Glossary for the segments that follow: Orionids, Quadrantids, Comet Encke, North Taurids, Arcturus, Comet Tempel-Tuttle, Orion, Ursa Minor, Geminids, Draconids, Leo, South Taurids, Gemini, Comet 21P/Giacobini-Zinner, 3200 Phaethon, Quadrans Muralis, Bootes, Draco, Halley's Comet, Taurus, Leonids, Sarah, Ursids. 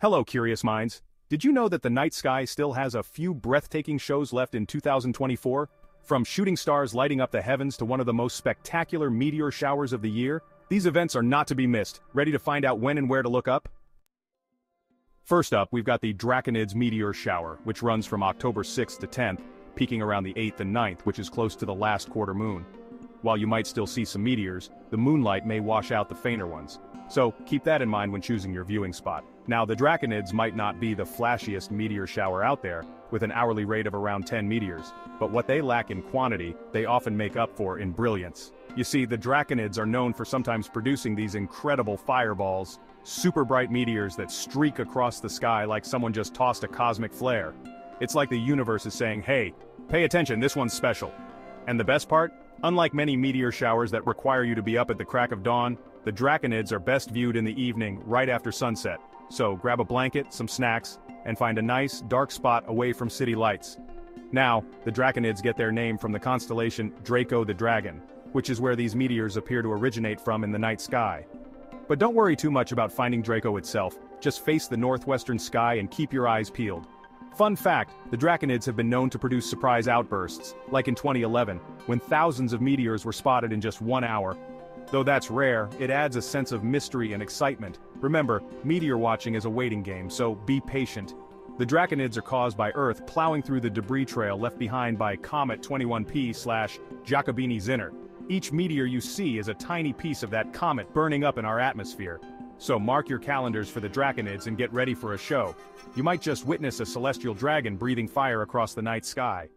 Hello curious minds, did you know that the night sky still has a few breathtaking shows left in 2024? From shooting stars lighting up the heavens to one of the most spectacular meteor showers of the year, these events are not to be missed. Ready to find out when and where to look up? First up, we've got the Draconids meteor shower, which runs from October 6th to 10th, peaking around the 8th and 9th, which is close to the last quarter moon. While you might still see some meteors, the moonlight may wash out the fainter ones, so keep that in mind when choosing your viewing spot. Now, the Draconids might not be the flashiest meteor shower out there, with an hourly rate of around 10 meteors, but what they lack in quantity, they often make up for in brilliance. You see, the Draconids are known for sometimes producing these incredible fireballs, super bright meteors that streak across the sky like someone just tossed a cosmic flare. It's like the universe is saying, hey, pay attention, this one's special. And the best part? Unlike many meteor showers that require you to be up at the crack of dawn, the Draconids are best viewed in the evening right after sunset. So grab a blanket, some snacks, and find a nice, dark spot away from city lights. Now, the Draconids get their name from the constellation Draco the Dragon, which is where these meteors appear to originate from in the night sky. But don't worry too much about finding Draco itself, just face the northwestern sky and keep your eyes peeled. Fun fact, the Draconids have been known to produce surprise outbursts, like in 2011, when thousands of meteors were spotted in just 1 hour. Though that's rare, it adds a sense of mystery and excitement. Remember, meteor watching is a waiting game, so be patient. The Draconids are caused by Earth plowing through the debris trail left behind by Comet 21P/Giacobini-Zinner. Each meteor you see is a tiny piece of that comet burning up in our atmosphere. So mark your calendars for the Draconids and get ready for a show. You might just witness a celestial dragon breathing fire across the night sky.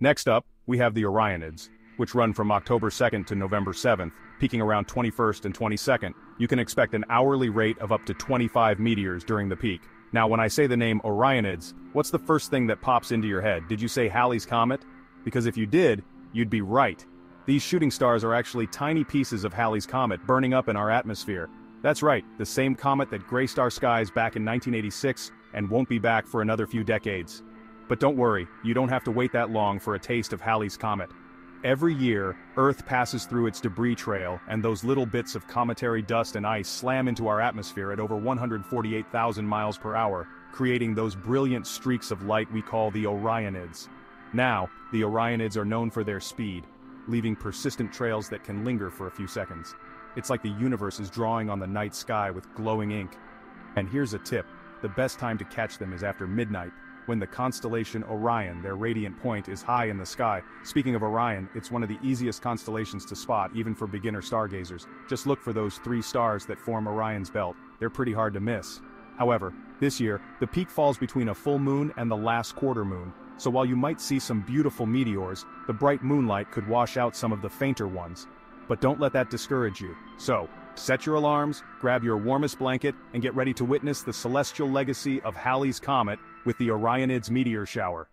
Next up, we have the Orionids, which run from October 2nd to November 7th, peaking around 21st and 22nd. You can expect an hourly rate of up to 25 meteors during the peak. Now, when I say the name Orionids, what's the first thing that pops into your head? Did you say Halley's Comet? Because if you did, you'd be right. These shooting stars are actually tiny pieces of Halley's Comet burning up in our atmosphere. That's right, the same comet that graced our skies back in 1986 and won't be back for another few decades. But don't worry, you don't have to wait that long for a taste of Halley's Comet. Every year, Earth passes through its debris trail, and those little bits of cometary dust and ice slam into our atmosphere at over 148,000 miles per hour, creating those brilliant streaks of light we call the Orionids. Now, the Orionids are known for their speed, leaving persistent trails that can linger for a few seconds. It's like the universe is drawing on the night sky with glowing ink. And here's a tip, the best time to catch them is after midnight, when the constellation Orion, their radiant point, is high in the sky. Speaking of Orion, it's one of the easiest constellations to spot, even for beginner stargazers. Just look for those 3 stars that form Orion's belt. They're pretty hard to miss. However, this year, the peak falls between a full moon and the last quarter moon, so while you might see some beautiful meteors, the bright moonlight could wash out some of the fainter ones. But don't let that discourage you. So, set your alarms, grab your warmest blanket, and get ready to witness the celestial legacy of Halley's Comet with the Orionids meteor shower.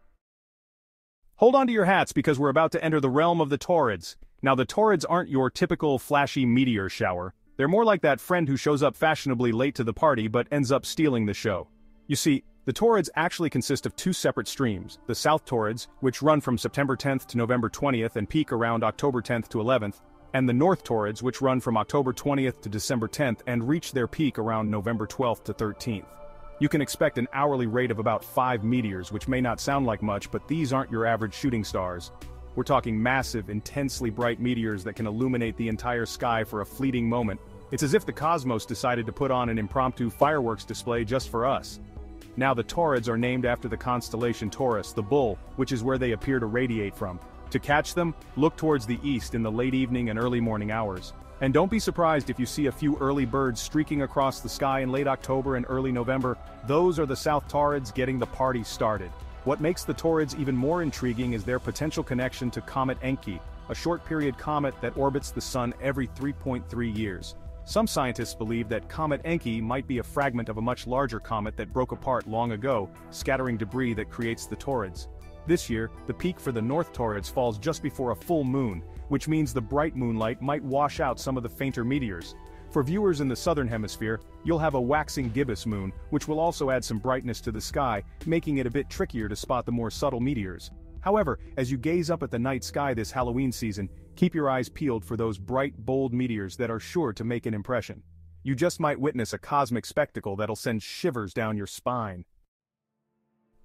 Hold on to your hats because we're about to enter the realm of the Taurids. Now, the Taurids aren't your typical flashy meteor shower. They're more like that friend who shows up fashionably late to the party but ends up stealing the show. You see, the Taurids actually consist of 2 separate streams, the South Taurids, which run from September 10th to November 20th and peak around October 10th to 11th, and the North Taurids, which run from October 20th to December 10th and reach their peak around November 12th to 13th. You can expect an hourly rate of about 5 meteors, which may not sound like much, but these aren't your average shooting stars. We're talking massive, intensely bright meteors that can illuminate the entire sky for a fleeting moment. It's as if the cosmos decided to put on an impromptu fireworks display just for us. Now, the Taurids are named after the constellation Taurus, the bull, which is where they appear to radiate from. To catch them, look towards the east in the late evening and early morning hours. And don't be surprised if you see a few early birds streaking across the sky in late October and early November. Those are the South Taurids getting the party started. What makes the Taurids even more intriguing is their potential connection to Comet Encke, a short-period comet that orbits the Sun every 3.3 years. Some scientists believe that Comet Encke might be a fragment of a much larger comet that broke apart long ago, scattering debris that creates the Taurids. This year, the peak for the North Taurids falls just before a full moon, which means the bright moonlight might wash out some of the fainter meteors. For viewers in the southern hemisphere, you'll have a waxing gibbous moon, which will also add some brightness to the sky, making it a bit trickier to spot the more subtle meteors. However, as you gaze up at the night sky this Halloween season, keep your eyes peeled for those bright, bold meteors that are sure to make an impression. you just might witness a cosmic spectacle that'll send shivers down your spine.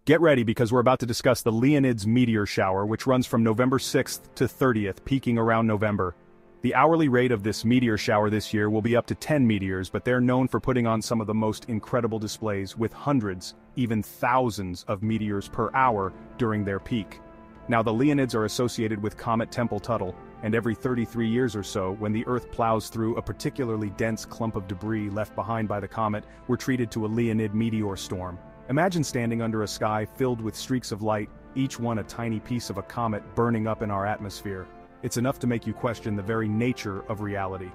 Get ready because we're about to discuss the Leonids meteor shower, which runs from November 6th to 30th, peaking around November. The hourly rate of this meteor shower this year will be up to 10 meteors, but they're known for putting on some of the most incredible displays, with hundreds, even thousands of meteors per hour during their peak. Now, the Leonids are associated with Comet Tempel-Tuttle, and every 33 years or so, when the Earth plows through a particularly dense clump of debris left behind by the comet, we're treated to a Leonid meteor storm. Imagine standing under a sky filled with streaks of light, each one a tiny piece of a comet burning up in our atmosphere. It's enough to make you question the very nature of reality.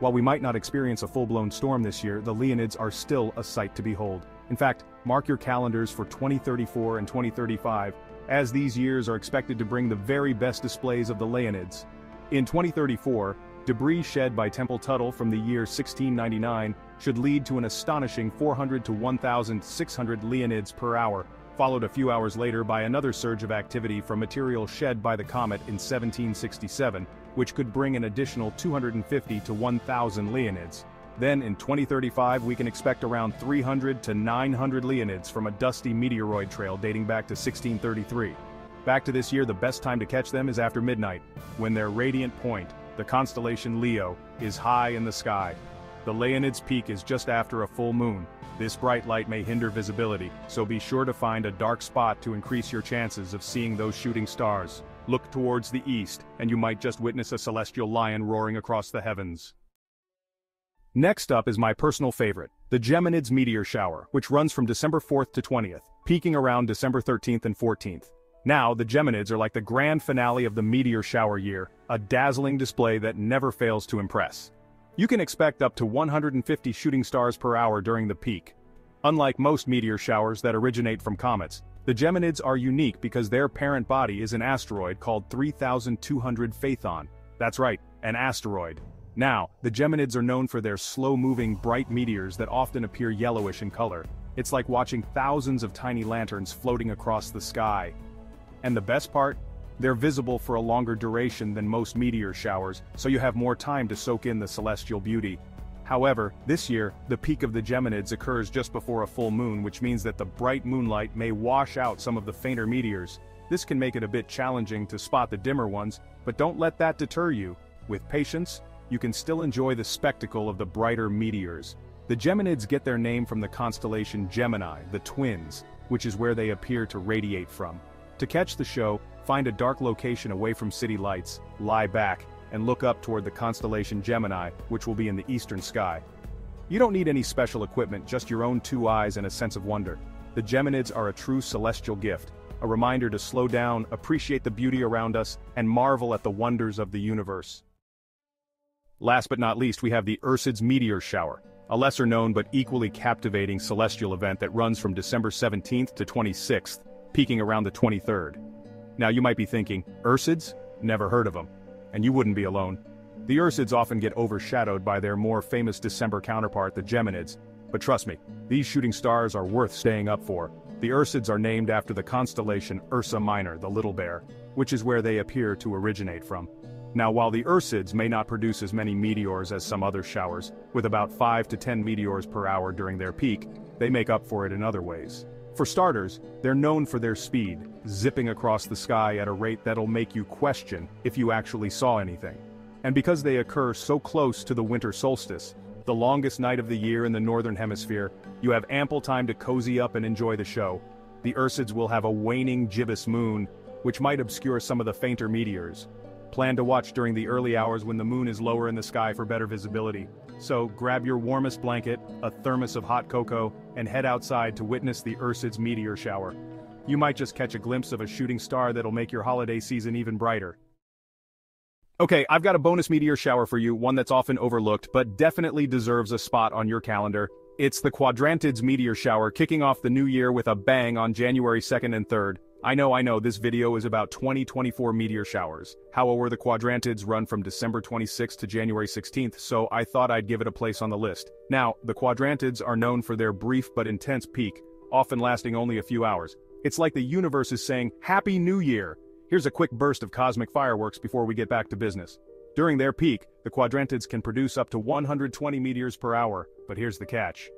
While we might not experience a full-blown storm this year, the Leonids are still a sight to behold. In fact, mark your calendars for 2034 and 2035, as these years are expected to bring the very best displays of the Leonids. In 2034, debris shed by Tempel-Tuttle from the year 1699 should lead to an astonishing 400 to 1,600 Leonids per hour, followed a few hours later by another surge of activity from material shed by the comet in 1767, which could bring an additional 250 to 1,000 Leonids. Then in 2035 we can expect around 300 to 900 Leonids from a dusty meteoroid trail dating back to 1633. Back to this year, the best time to catch them is after midnight, when their radiant point, the constellation Leo, is high in the sky. The Leonid's peak is just after a full moon. This bright light may hinder visibility, so be sure to find a dark spot to increase your chances of seeing those shooting stars. Look towards the east, and you might just witness a celestial lion roaring across the heavens. Next up is my personal favorite, the Geminids meteor shower, which runs from December 4th to 20th, peaking around December 13th and 14th. Now, the Geminids are like the grand finale of the meteor shower year, a dazzling display that never fails to impress. You can expect up to 150 shooting stars per hour during the peak. Unlike most meteor showers that originate from comets, the Geminids are unique because their parent body is an asteroid called 3200 Phaethon. That's right, an asteroid. Now, the Geminids are known for their slow-moving, bright meteors that often appear yellowish in color. It's like watching thousands of tiny lanterns floating across the sky. And the best part? They're visible for a longer duration than most meteor showers, so you have more time to soak in the celestial beauty. However, this year, the peak of the Geminids occurs just before a full moon, which means that the bright moonlight may wash out some of the fainter meteors. This can make it a bit challenging to spot the dimmer ones, but don't let that deter you. With patience, you can still enjoy the spectacle of the brighter meteors. The Geminids get their name from the constellation Gemini, the twins, which is where they appear to radiate from. To catch the show, find a dark location away from city lights, lie back, and look up toward the constellation Gemini, which will be in the eastern sky. You don't need any special equipment, just your own two eyes and a sense of wonder. The Geminids are a true celestial gift, a reminder to slow down, appreciate the beauty around us, and marvel at the wonders of the universe. Last but not least, we have the Ursids meteor shower, a lesser-known but equally captivating celestial event that runs from December 17th to 26th. Peaking around the 23rd. Now you might be thinking, Ursids? Never heard of them. And you wouldn't be alone. The Ursids often get overshadowed by their more famous December counterpart, the Geminids. But trust me, these shooting stars are worth staying up for. The Ursids are named after the constellation Ursa Minor, the Little Bear, which is where they appear to originate from. Now, while the Ursids may not produce as many meteors as some other showers, with about 5 to 10 meteors per hour during their peak, they make up for it in other ways. For starters, they're known for their speed, zipping across the sky at a rate that'll make you question if you actually saw anything. And because they occur so close to the winter solstice, the longest night of the year in the northern hemisphere, you have ample time to cozy up and enjoy the show. The Ursids will have a waning gibbous moon, which might obscure some of the fainter meteors. Plan to watch during the early hours when the moon is lower in the sky for better visibility. So grab your warmest blanket, a thermos of hot cocoa, and head outside to witness the Ursids meteor shower. You might just catch a glimpse of a shooting star that'll make your holiday season even brighter. Okay, I've got a bonus meteor shower for you, one that's often overlooked but definitely deserves a spot on your calendar. It's the Quadrantids meteor shower, kicking off the new year with a bang on January 2nd and 3rd. I know, this video is about 2024 meteor showers. However, the Quadrantids run from December 26th to January 16th, so I thought I'd give it a place on the list. Now, the Quadrantids are known for their brief but intense peak, often lasting only a few hours. It's like the universe is saying, "Happy New Year! Here's a quick burst of cosmic fireworks before we get back to business." During their peak, The Quadrantids can produce up to 120 meteors per hour, but here's the catch.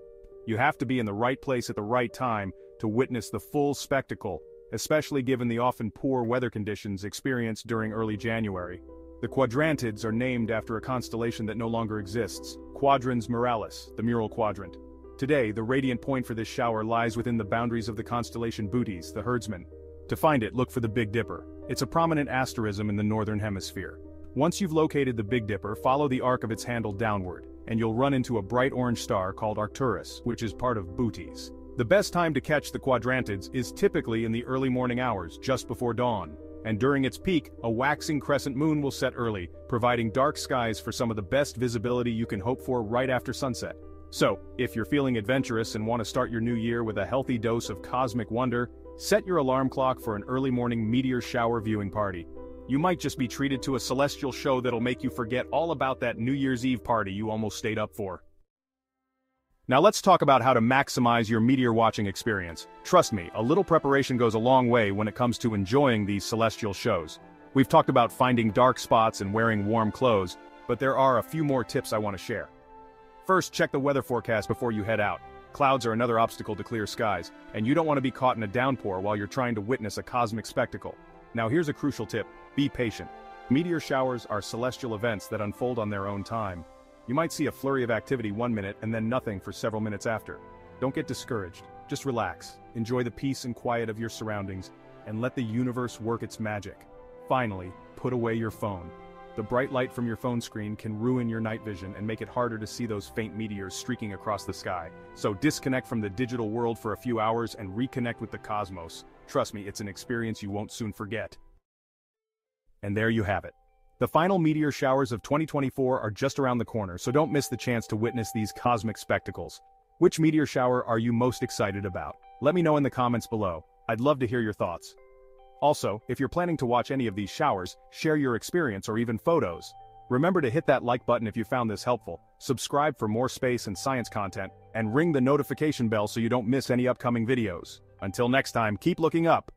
You have to be in the right place at the right time to witness the full spectacle, especially given the often poor weather conditions experienced during early January. The Quadrantids are named after a constellation that no longer exists, Quadrans Muralis, the mural quadrant. Today, the radiant point for this shower lies within the boundaries of the constellation Bootes, the herdsman. To find it, look for the Big Dipper. It's a prominent asterism in the northern hemisphere. Once you've located the Big Dipper, follow the arc of its handle downward, and you'll run into a bright orange star called Arcturus, which is part of Bootes. The best time to catch the Quadrantids is typically in the early morning hours, just before dawn, and during its peak, a waxing crescent moon will set early, providing dark skies for some of the best visibility you can hope for right after sunset. So, if you're feeling adventurous and want to start your new year with a healthy dose of cosmic wonder, set your alarm clock for an early morning meteor shower viewing party. You might just be treated to a celestial show that'll make you forget all about that New Year's Eve party you almost stayed up for. Now let's talk about how to maximize your meteor watching experience. Trust me, a little preparation goes a long way when it comes to enjoying these celestial shows. We've talked about finding dark spots and wearing warm clothes, but there are a few more tips I want to share. First, check the weather forecast before you head out. Clouds are another obstacle to clear skies, and you don't want to be caught in a downpour while you're trying to witness a cosmic spectacle. Now here's a crucial tip. Be patient. Meteor showers are celestial events that unfold on their own time. You might see a flurry of activity one minute and then nothing for several minutes after. Don't get discouraged. Just relax, enjoy the peace and quiet of your surroundings, and let the universe work its magic. Finally, put away your phone. The bright light from your phone screen can ruin your night vision and make it harder to see those faint meteors streaking across the sky. So disconnect from the digital world for a few hours and reconnect with the cosmos. Trust me, it's an experience you won't soon forget. And there you have it. The final meteor showers of 2024 are just around the corner, so don't miss the chance to witness these cosmic spectacles. Which meteor shower are you most excited about? Let me know in the comments below. I'd love to hear your thoughts. Also, if you're planning to watch any of these showers, share your experience or even photos. Remember to hit that like button if you found this helpful, subscribe for more space and science content, and ring the notification bell so you don't miss any upcoming videos. Until next time, keep looking up.